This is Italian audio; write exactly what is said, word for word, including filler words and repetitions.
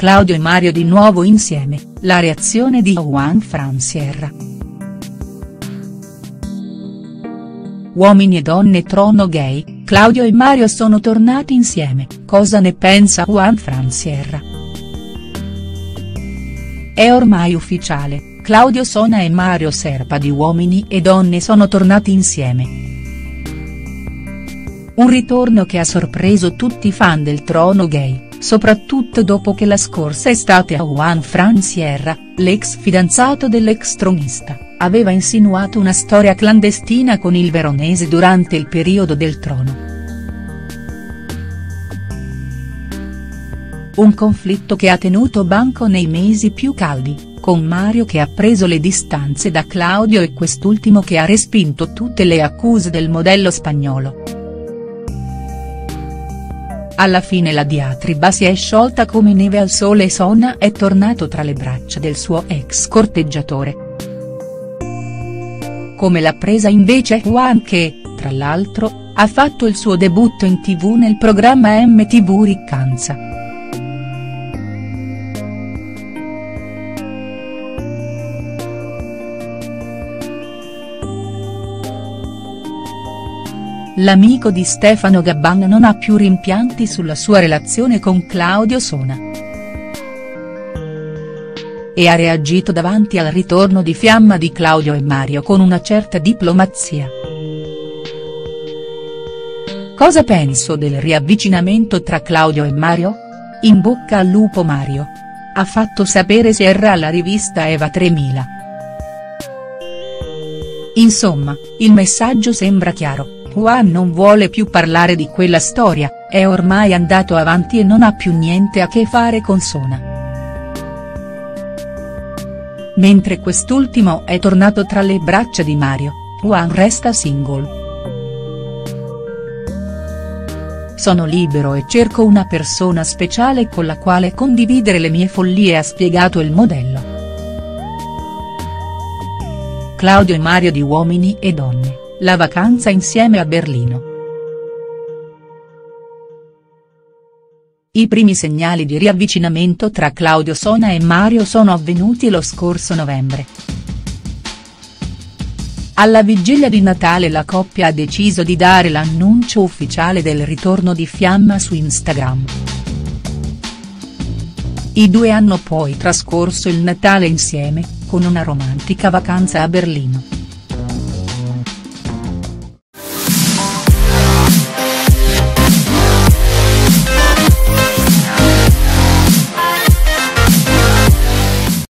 Claudio e Mario di nuovo insieme, la reazione di Juan Fran Sierra. Uomini e donne trono gay, Claudio e Mario sono tornati insieme, cosa ne pensa Juan Fran Sierra? È ormai ufficiale, Claudio Sona e Mario Serpa di Uomini e Donne sono tornati insieme. Un ritorno che ha sorpreso tutti i fan del trono gay, soprattutto dopo che la scorsa estate a Juan Fran Sierra, l'ex fidanzato dell'ex tronista, aveva insinuato una storia clandestina con il veronese durante il periodo del trono. Un conflitto che ha tenuto banco nei mesi più caldi, con Mario che ha preso le distanze da Claudio e quest'ultimo che ha respinto tutte le accuse del modello spagnolo. Alla fine la diatriba si è sciolta come neve al sole e Sona è tornato tra le braccia del suo ex corteggiatore. Come l'ha presa invece Juan che, tra l'altro, ha fatto il suo debutto in tivù nel programma M T V Riccanza. L'amico di Stefano Gabbana non ha più rimpianti sulla sua relazione con Claudio Sona. E ha reagito davanti al ritorno di fiamma di Claudio e Mario con una certa diplomazia. Cosa penso del riavvicinamento tra Claudio e Mario? In bocca al lupo Mario. Ha fatto sapere Sierra alla rivista Eva tremila. Insomma, il messaggio sembra chiaro. Juan non vuole più parlare di quella storia, è ormai andato avanti e non ha più niente a che fare con Sona. Mentre quest'ultimo è tornato tra le braccia di Mario, Juan resta single. Sono libero e cerco una persona speciale con la quale condividere le mie follie, ha spiegato il modello. Claudio e Mario di Uomini e Donne. La vacanza insieme a Berlino. I primi segnali di riavvicinamento tra Claudio Sona e Mario sono avvenuti lo scorso novembre. Alla vigilia di Natale la coppia ha deciso di dare l'annuncio ufficiale del ritorno di fiamma su Instagram. I due hanno poi trascorso il Natale insieme, con una romantica vacanza a Berlino.